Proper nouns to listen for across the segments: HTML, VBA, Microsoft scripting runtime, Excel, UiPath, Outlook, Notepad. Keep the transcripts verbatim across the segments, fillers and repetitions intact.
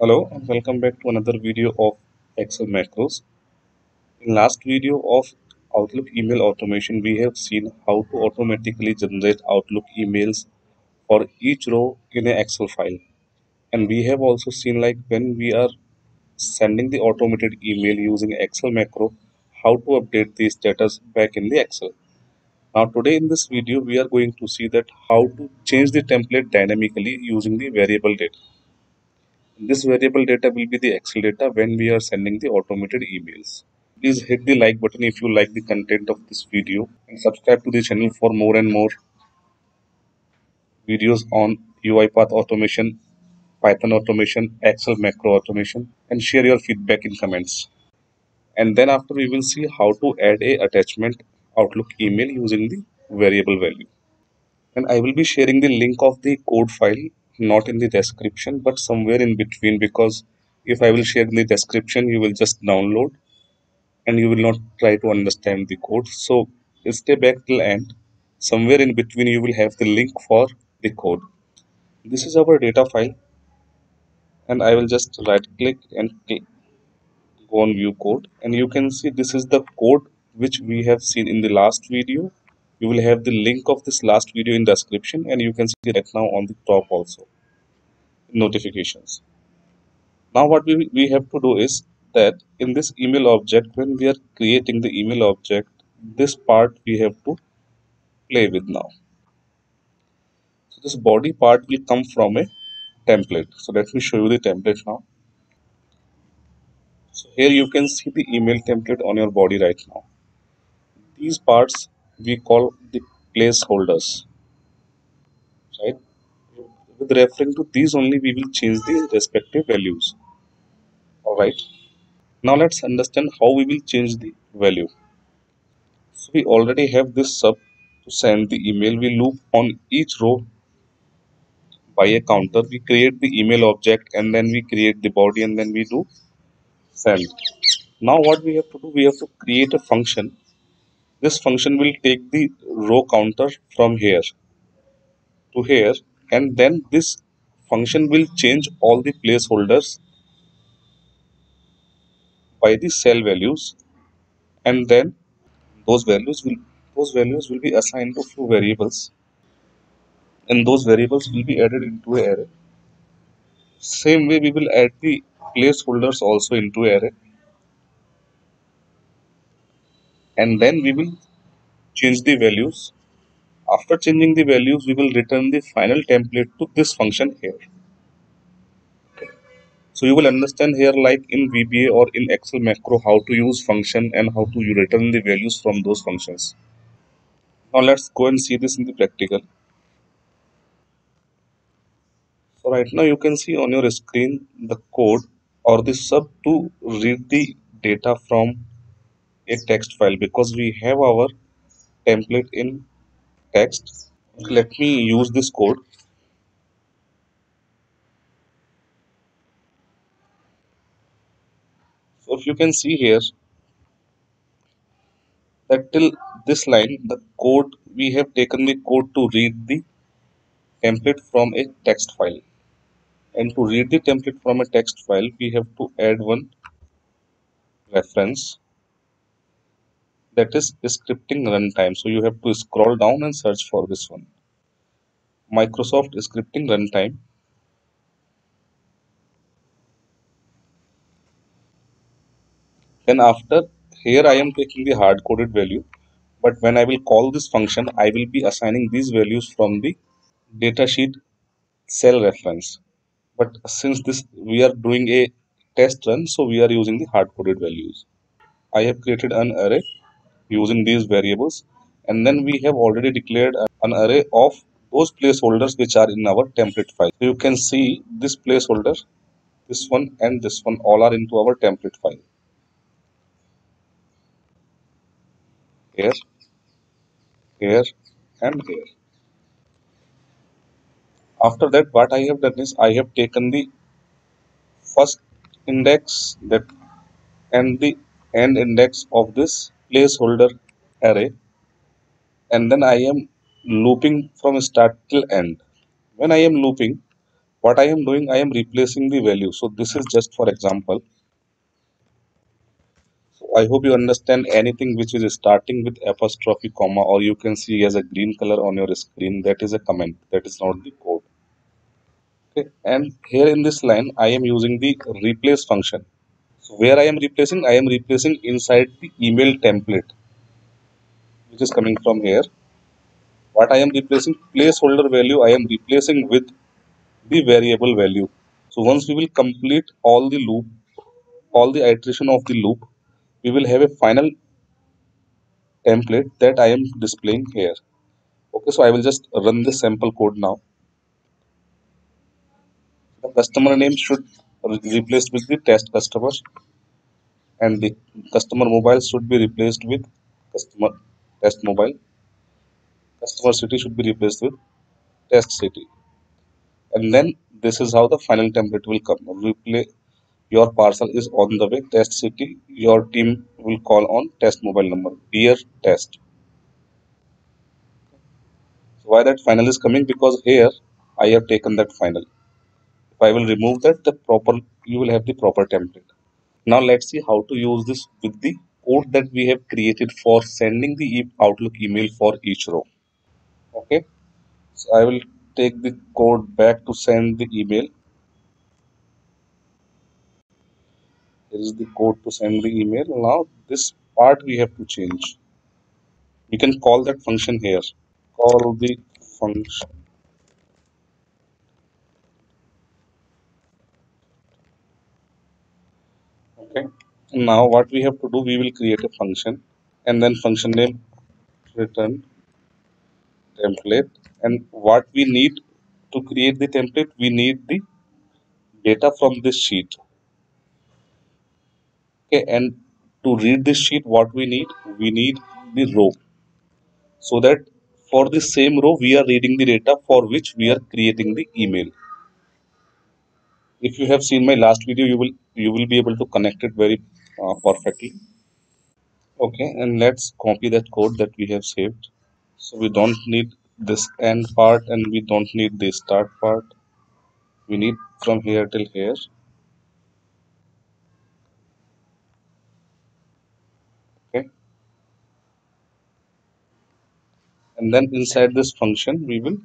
Hello and welcome back to another video of Excel macros. In last video of Outlook email automation, we have seen how to automatically generate Outlook emails for each row in an Excel file. And we have also seen, like, when we are sending the automated email using Excel macro, how to update the status back in the Excel. Now today in this video, we are going to see that how to change the template dynamically using the variable data. This variable data will be the Excel data when we are sending the automated emails. Please hit the like button if you like the content of this video and subscribe to the channel for more and more videos on UiPath automation, Python automation, Excel macro automation, and share your feedback in comments. And then after we will see how to add a attachment Outlook email using the variable value. And I will be sharing the link of the code file, not in the description but somewhere in between, because if I will share in the description, you will just download and you will not try to understand the code. So stay back till end. Somewhere in between you will have the link for the code. This is our data file, and I will just right click and click go on view code, and you can see this is the code which we have seen in the last video. You will have the link of this last video in the description, and you can see it right now on the top also, notifications. Now what we, we have to do is that in this email object, when we are creating the email object, this part we have to play with now. So this body part will come from a template. So let me show you the template now. So here you can see the email template on your body right now. These parts we call the placeholders, right? With referring to these only, we will change the respective values. All right. Now let's understand how we will change the value. So we already have this sub to send the email. We loop on each row by a counter. We create the email object and then we create the body and then we do send. Now what we have to do, we have to create a function. This function will take the row counter from here to here, and then this function will change all the placeholders by the cell values, and then those values will those values will be assigned to few variables, and those variables will be added into an array. Same way we will add the placeholders also into an array. And then we will change the values. After changing the values, we will return the final template to this function here. So you will understand here, like in V B A or in Excel macro, how to use function and how to you return the values from those functions. Now let's go and see this in the practical. So right now you can see on your screen the code or the sub to read the data from a text file, because we have our template in text. Let me use this code. So if you can see here that till this line the code, we have taken the code to read the template from a text file, and to read the template from a text file we have to add one reference, that is scripting runtime. So you have to scroll down and search for this one, Microsoft scripting runtime. Then after here I am taking the hard-coded value, but when I will call this function, I will be assigning these values from the datasheet cell reference. But since this we are doing a test run, so we are using the hard-coded values. I have created an array using these variables, and then we have already declared an array of those placeholders which are in our template file. So you can see this placeholder, this one and this one, all are into our template file here, here and here. After that what I have done is I have taken the first index that and the end index of this placeholder array, and then I am looping from start till end. When I am looping, What I am doing, I am replacing the value. So this is just for example. So I hope you understand. Anything which is starting with apostrophe comma, or you can see as a green color on your screen, that is a comment, that is not the code. Okay. And here in this line, I am using the replace function. So where I am replacing, I am replacing inside the email template, which is coming from here. What I am replacing, placeholder value, I am replacing with the variable value. So once we will complete all the loop, all the iteration of the loop, we will have a final template that I am displaying here. Okay, so I will just run this sample code now. The customer name should be replaced with the test customer, and the customer mobile should be replaced with customer test mobile. Customer city should be replaced with test city. And then this is how the final template will come. Replay your parcel is on the way, test city. Your team will call on test mobile number, dear test. So why that final is coming? Because here I have taken that final. If I will remove that, the proper you will have the proper template. Now let's see how to use this with the code that we have created for sending the Outlook email for each row. Okay, so I will take the code back to send the email. Here is the code to send the email. Now this part we have to change. We can call that function here. Call the function. Okay. Now what we have to do, we will create a function and then function name return template. And what we need to create the template, we need the data from this sheet. Okay, and to read this sheet, what we need, we need the row, so that for the same row we are reading the data for which we are creating the email. If you have seen my last video, you will you will be able to connect it very uh, perfectly. Okay, and let's copy that code that we have saved. So we don't need this end part and we don't need the start part. We need from here till here. Okay, and then inside this function we will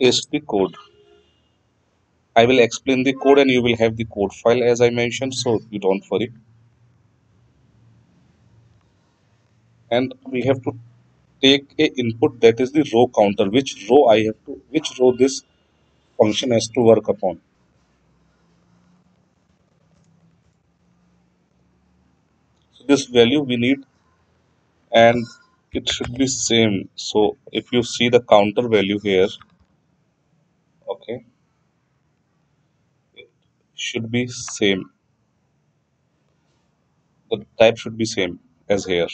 paste the code. I will explain the code and you will have the code file as I mentioned, so you don't worry. And we have to take a input, that is the row counter, which row I have to, which row this function has to work upon. So this value we need and it should be same. So if you see the counter value here, okay, it should be same. The type should be same as here.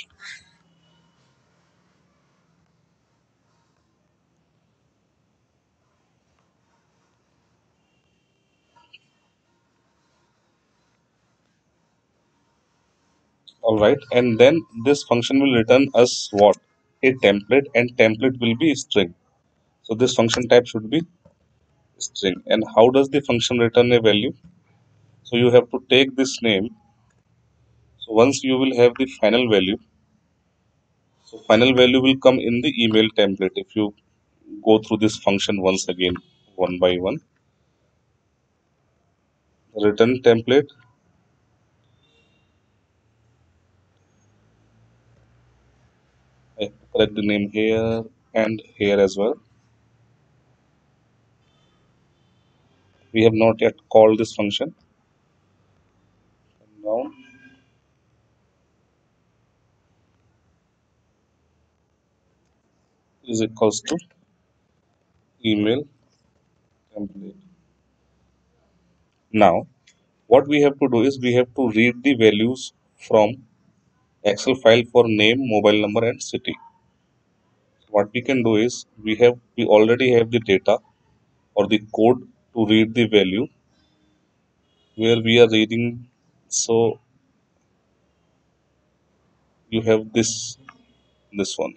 Alright, and then this function will return us what? A template, and template will be string. So this function type should be string. And how does the function return a value? So you have to take this name. So once you will have the final value, so final value will come in the email template. If you go through this function once again, one by one, return template. I have to correct the name here and here as well. We have not yet called this function. Now, is equals to email template. Now, what we have to do is we have to read the values from Excel file for name, mobile number and city. What we can do is we have we already have the data or the code to read the value where we are reading. So you have this this one.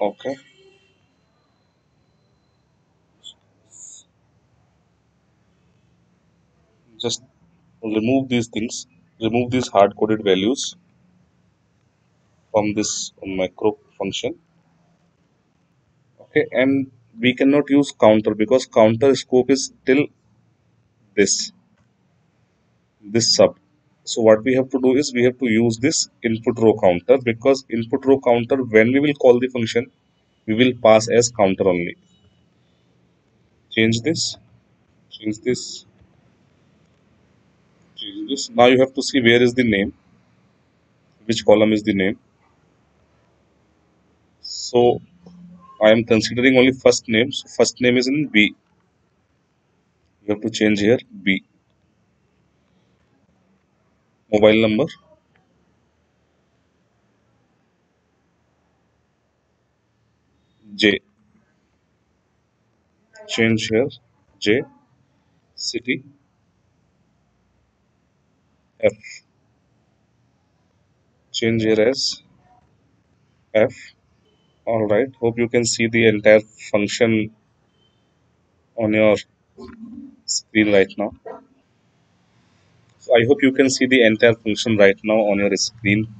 Okay. Just remove these things, remove these hard-coded values from this macro function. Okay, and we cannot use counter because counter scope is till this, this sub. So what we have to do is we have to use this input row counter, because input row counter, when we will call the function, we will pass as counter only. Change this, change this, change this. Now you have to see where is the name, which column is the name. So I am considering only first name. So first name is in B. You have to change here B. Mobile number. J. Change here J. City. F. Change here as F. Alright, hope you can see the entire function on your screen right now. So I hope you can see the entire function right now on your screen.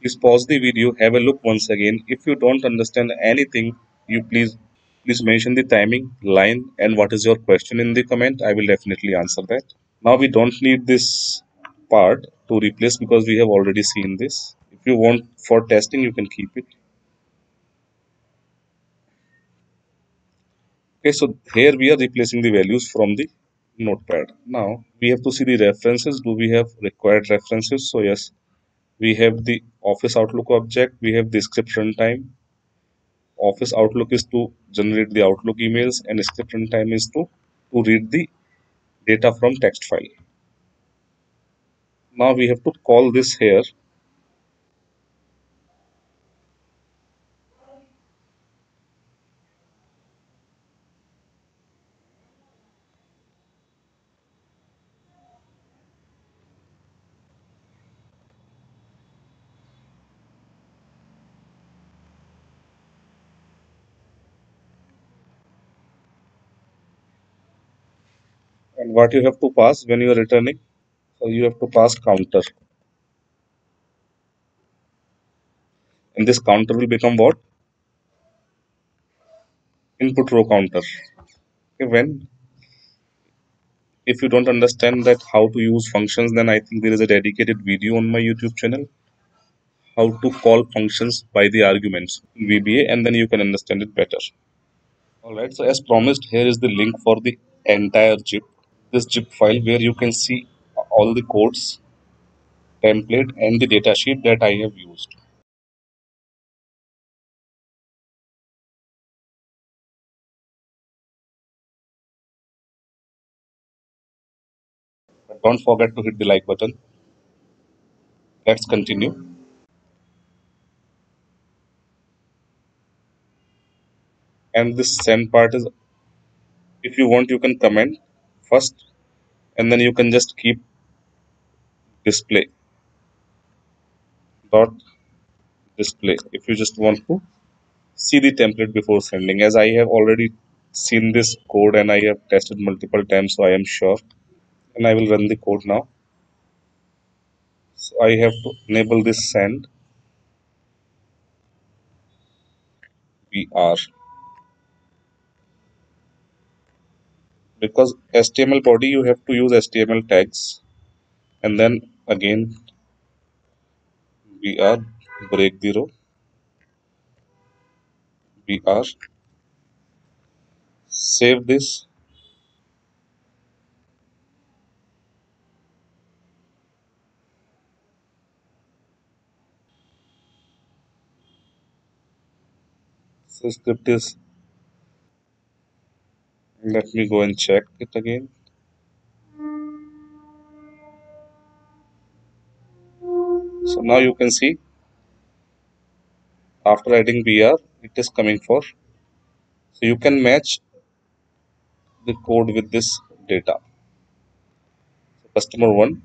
Please pause the video, have a look once again. If you don't understand anything, you please, please mention the timing, line and what is your question in the comment. I will definitely answer that. Now we don't need this part to replace because we have already seen this. If you want for testing, you can keep it. Okay, so here we are replacing the values from the notepad. Now we have to see the references. Do we have required references? So yes, we have the Office Outlook object. We have the script runtime. Office Outlook is to generate the Outlook emails and script runtime is to, to read the data from text file. Now we have to call this here. And what you have to pass when you are returning, so you have to pass counter, and this counter will become what? Input row counter. Okay, when if you don't understand that how to use functions, then I think there is a dedicated video on my YouTube channel, how to call functions by the arguments in V B A, and then you can understand it better. Alright, so as promised, here is the link for the entire zip. This zip file where you can see all the codes, template and the data sheet that I have used. But don't forget to hit the like button. Let's continue. And this send part is, if you want you can comment first and then you can just keep display dot display if you just want to see the template before sending, as I have already seen this code and I have tested multiple times, so I am sure. And I will run the code now. So I have to enable this send V R, because H T M L body you have to use H T M L tags, and then again B R break the row B R, save this, so script is, let me go and check it again. So now you can see after adding B R it is coming for. So you can match the code with this data. So customer one,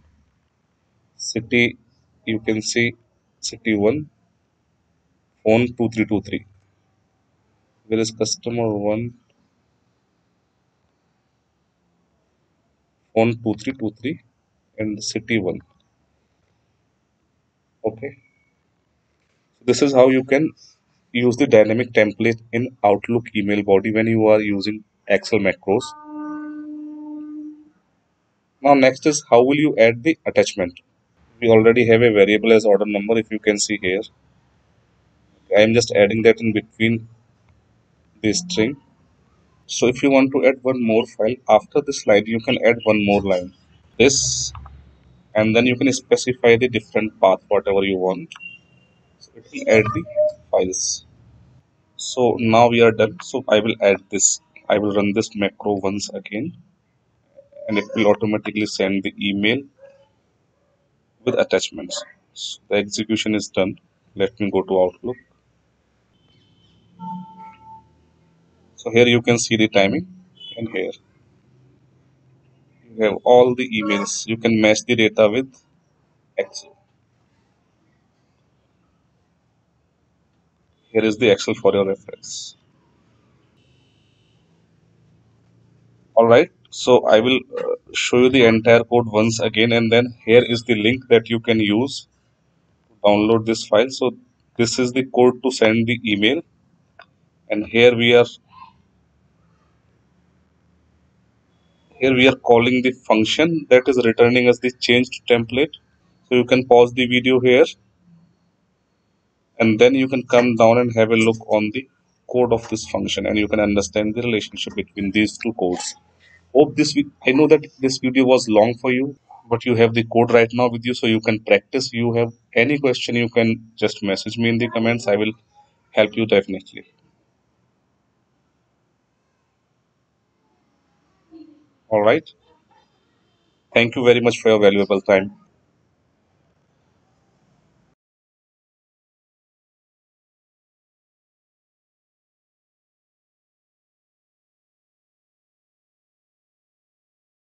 city you can see city one, phone two three two three. where is customer one one two three two three and city one. Okay, so this is how you can use the dynamic template in Outlook email body when you are using Excel macros. Now next is how will you add the attachment. We already have a variable as order number, if you can see here. I am just adding that in between the string. So if you want to add one more file after this line, you can add one more line, this, and then you can specify the different path whatever you want. So it will add the files. So now we are done. So I will add this. I will run this macro once again, and it will automatically send the email with attachments. So the execution is done. Let me go to Outlook. So here you can see the timing, and here you have all the emails. You can match the data with Excel. Here is the Excel for your reference. Alright, so I will show you the entire code once again, and then here is the link that you can use to download this file. So this is the code to send the email, and here we are here we are calling the function that is returning as the changed template. So you can pause the video here, and then you can come down and have a look on the code of this function, and you can understand the relationship between these two codes. Hope this week, I know that this video was long for you, but you have the code right now with you, so you can practice. You have any question, you can just message me in the comments. I will help you definitely. All right. Thank you very much for your valuable time.